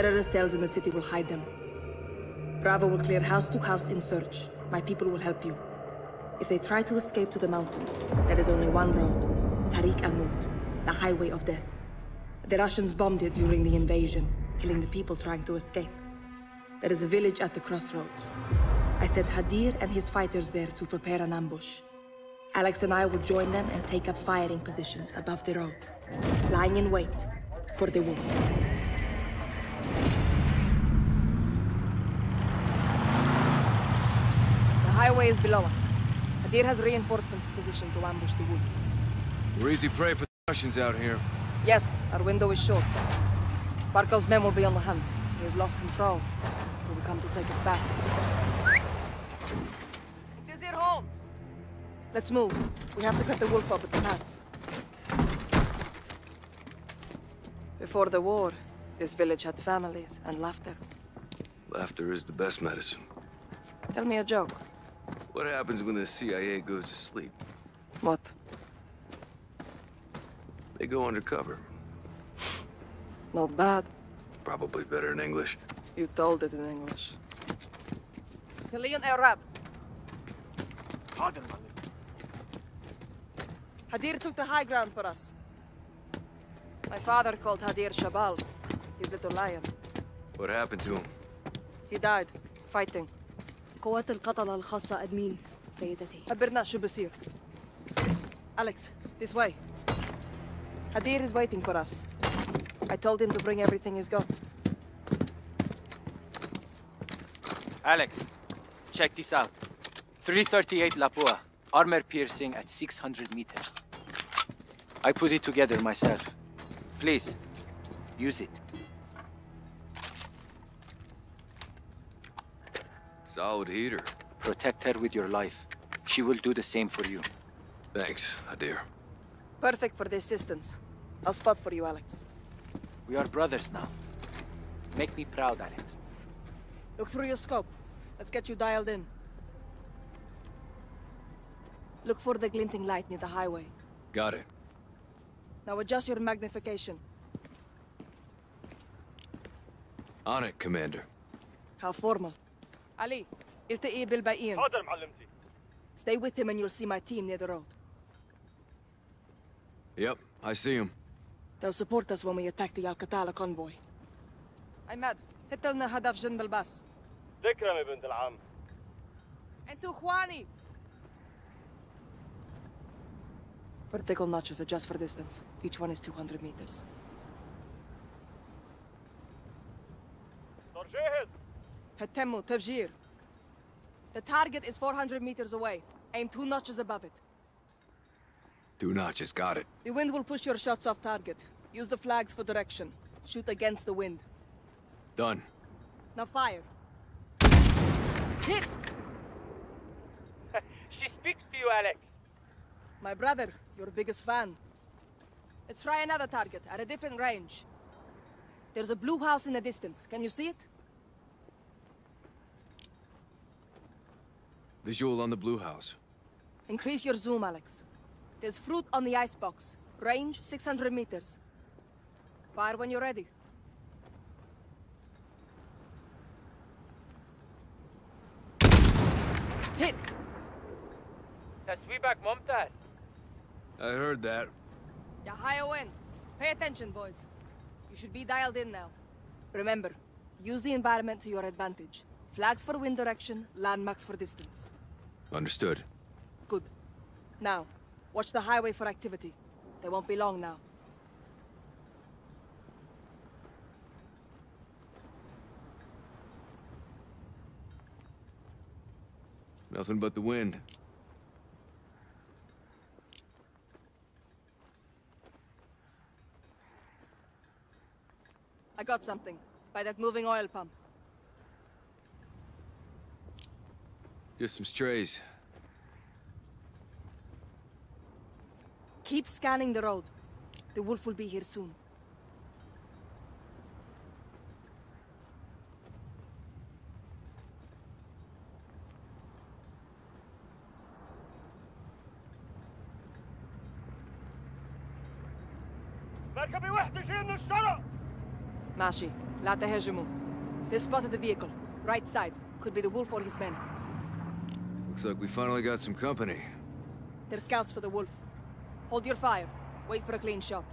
terrorist cells in the city will hide them. Bravo will clear house to house in search. My people will help you. If they try to escape to the mountains, there is only one road. Tariq al-Mut, the Highway of Death. The Russians bombed it during the invasion, killing the people trying to escape. There is a village at the crossroads. I sent Hadir and his fighters there to prepare an ambush. Alex and I will join them and take up firing positions above the road, lying in wait for the wolf. The highway is below us. Hadir has reinforcements positioned to ambush the wolf. We're easy prey for the Russians out here. Yes, our window is short. Barkov's men will be on the hunt. He has lost control. We will come to take it back. Vizir home! Let's move. We have to cut the wolf off at the pass. Before the war, this village had families and laughter. Laughter is the best medicine. Tell me a joke. What happens when the CIA goes to sleep? What? They go undercover. Not bad. Probably better in English. You told it in English. Kalian Arab. Hadir took the high ground for us. My father called Hadir Shabal, his little lion. What happened to him? He died, fighting. قوات القتلة الخاصة أدمين سيدتي. خبرنا شو بصير. Alex, this way. Hadir is waiting for us. I told him to bring everything he's got. Alex, check this out. 338 Lapua, armor piercing at 600 meters. I put it together myself. Please, use it. Solid heater. Protect her with your life. She will do the same for you. Thanks, Hadir. Perfect for this distance. I'll spot for you, Alex. We are brothers now. Make me proud, Alex. Look through your scope. Let's get you dialed in. Look for the glinting light near the highway. Got it. Now adjust your magnification. On it, Commander. How formal. Ali, ilta'i bil ba'in. Stay with him and you'll see my team near the road. Yep, I see him. They'll support us when we attack the Al-Qatala convoy. Ahmed, hit lna hadaf janb al-bas. Dhikram ibn al-am. Antu khwani. Vertical notches adjust for distance. Each one is 200 meters. Hattemu tafjir. The target is 400 meters away. Aim 2 notches above it. 2 notches, got it. The wind will push your shots off target. Use the flags for direction. Shoot against the wind. Done. Now fire. Hit! She speaks to you, Alex. My brother, your biggest fan. Let's try another target at a different range. There's a blue house in the distance. Can you see it? Visual on the blue house. Increase your zoom, Alex. There's fruit on the icebox. Range, 600 meters. Fire when you're ready. Hit! Taswibak Mumtaz. I heard that. Ya higher wind. Pay attention, boys. You should be dialed in now. Remember, use the environment to your advantage. Flags for wind direction, landmarks for distance. Understood. Good. Now, watch the highway for activity. They won't be long now. Nothing but the wind. I got something. By that moving oil pump. Just some strays. Keep scanning the road. The wolf will be here soon. ماشي لا تهاجموا. They spotted the vehicle. Right side. Could be the wolf or his men. Looks like we finally got some company. They're scouts for the wolf. Hold your fire. Wait for a clean shot.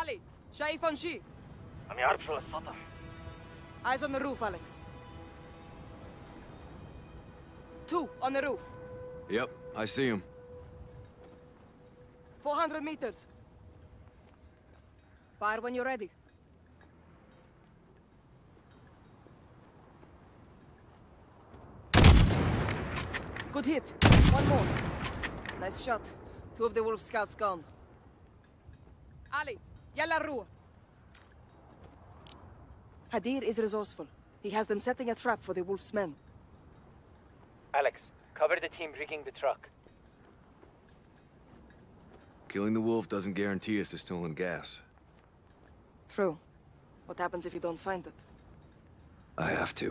Ali, شايف on شي؟ عم يعرف شو السطح. Eyes on the roof, Alex. Two on the roof. Yep, I see him. 400 meters. Fire when you're ready. Good hit. One more. Nice shot. Two of the wolf scouts gone. Ali, yalla ruwa. Hadir is resourceful. He has them setting a trap for the wolf's men. Alex, cover the team rigging the truck. Killing the wolf doesn't guarantee us the stolen gas. True. What happens if you don't find it? I have to.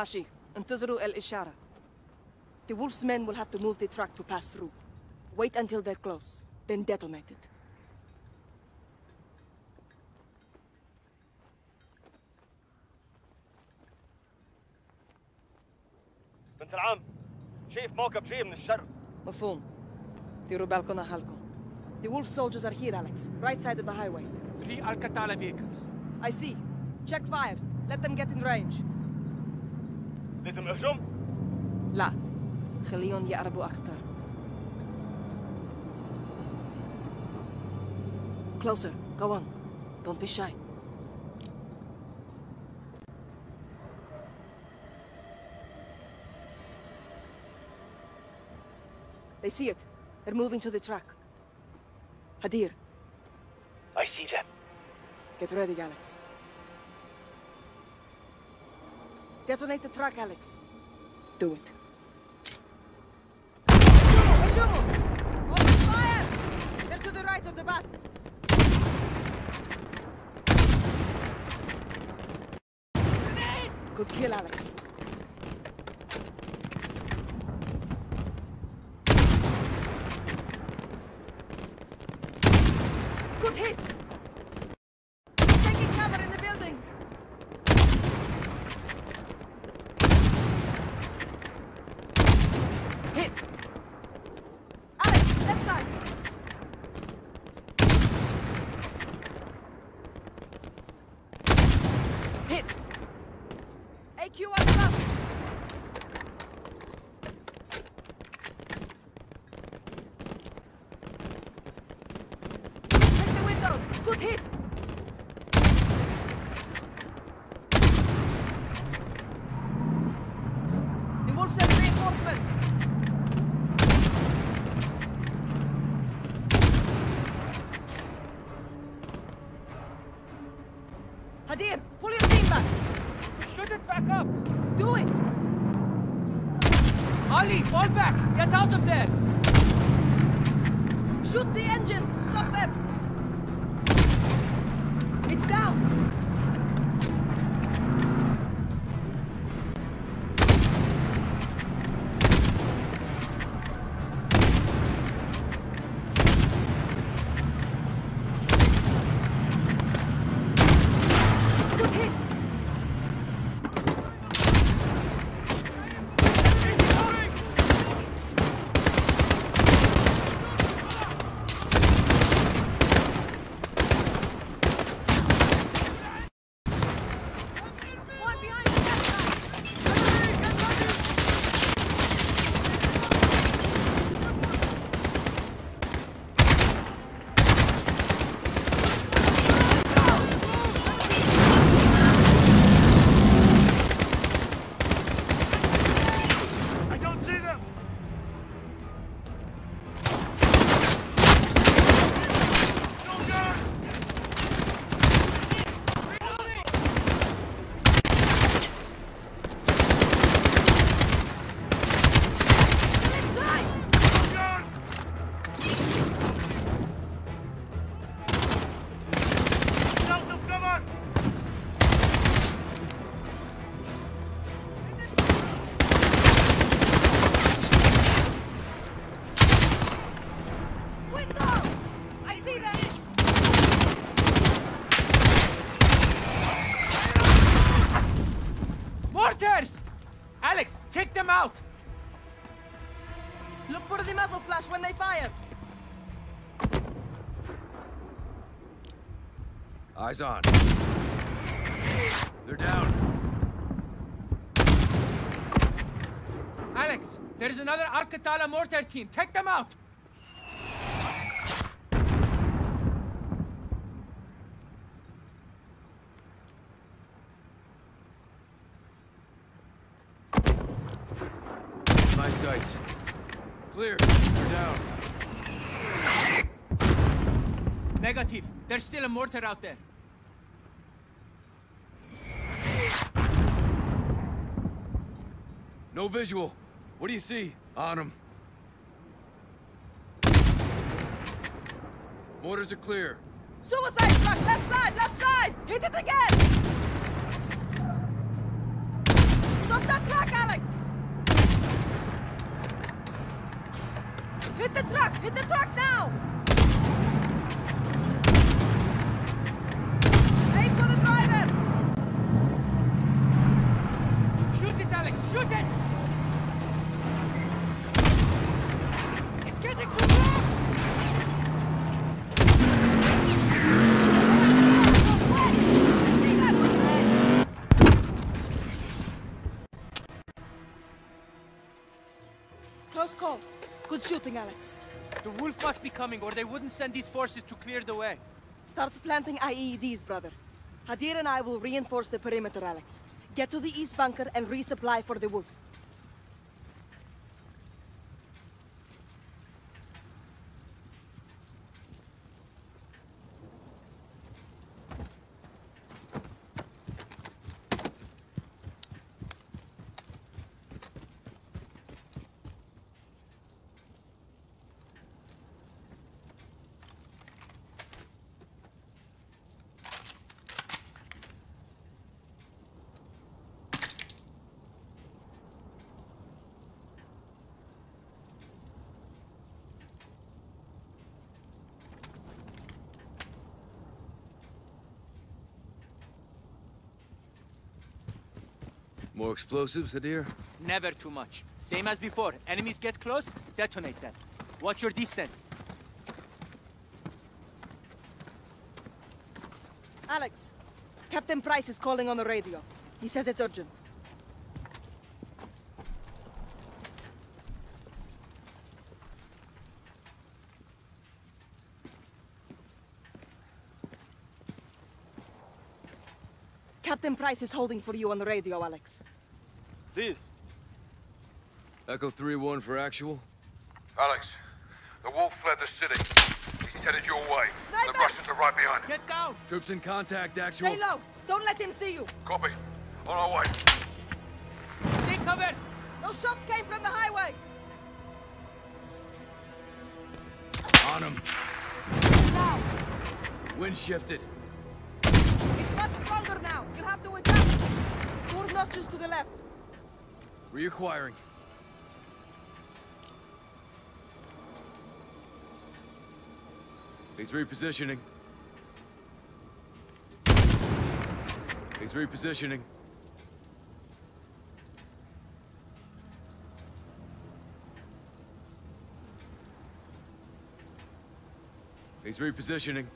Mashi, انتظروا الإشارة. The wolf's men will have to move the truck to pass through. Wait until they're close, then detonate it. بنت العم، شايف موكب جاي من الشرق. مفهوم. ديروا بالكم على حالكم. The wolf soldiers are here, Alex. Right side of the highway. 3 Al-Qatala vehicles. I see. Check fire. Let them get in range. لازم اهجم؟ لا، خليهم يقربوا أكثر. Closer, go on. Don't be shy. They see it. They're moving to the track. Hadir. I see them. Get ready, Alex. Detonate the truck, Alex. Do it. Open fire! They're to the right of the bus. Good kill, Alex. Good hit! Taking cover in the buildings. Hadir, pull your team back! Shoot it back up! Do it! Ali, fall back! Get out of there! Shoot the engines! Stop them! It's down! Look for the muzzle flash when they fire. Eyes on. They're down. Alex, there is another Al-Qatala mortar team. Take them out. My sights. Clear. They're down. Negative. There's still a mortar out there. No visual. What do you see? On them. Mortars are clear. Suicide truck! Left side! Left side! Hit it again! Stop that truck, Alex! Hit the truck! Hit the truck now! Aim for the driver! Shoot it, Alex! Shoot it! It's getting too close! Close call. Good shooting, Alex. The wolf must be coming, or they wouldn't send these forces to clear the way. Start planting IEDs, brother. Hadir and I will reinforce the perimeter, Alex. Get to the east bunker and resupply for the wolf. More explosives, Hadir? Never too much. Same as before. Enemies get close, detonate them. Watch your distance. Alex, Captain Price is calling on the radio. He says it's urgent. Captain Price is holding for you on the radio, Alex. Please. Echo 3-1 for actual. Alex, the wolf fled the city. He's headed your way. Sniper! The Russians are right behind him. Get down! Troops in contact, actual. Stay low. Don't let him see you. Copy. On our way. Stay covered. Those shots came from the highway. On him. Down. Wind shifted. Stronger now. You'll have to adjust. 4 notches to the left. Reacquiring. He's repositioning. He's repositioning. He's repositioning.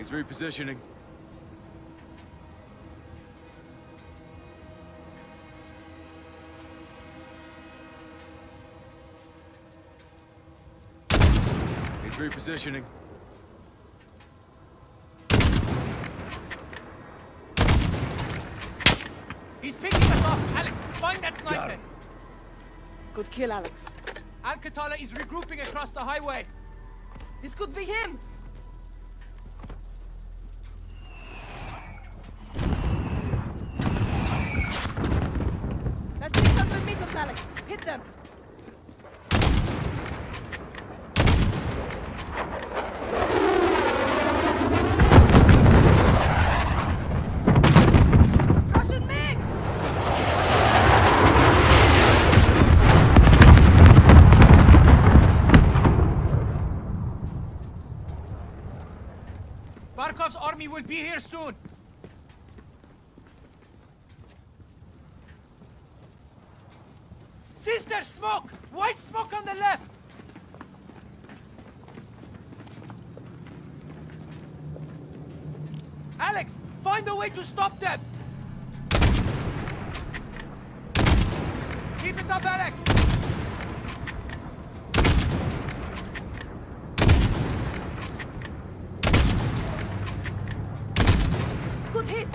He's repositioning. Repositioning. He's picking us off, Alex. Find that sniper. Good kill, Alex. Al-Qatala is regrouping across the highway. This could be him. That's 600 meters, Alex. Hit them. Barkov's army will be here soon. Sees their smoke! White smoke on the left! Alex, find a way to stop them! Keep it up, Alex! Good hit!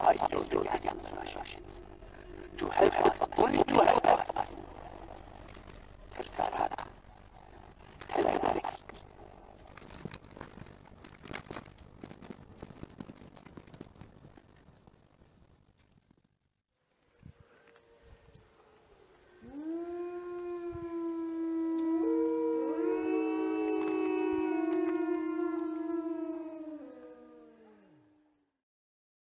I still do that. To help us, only to help.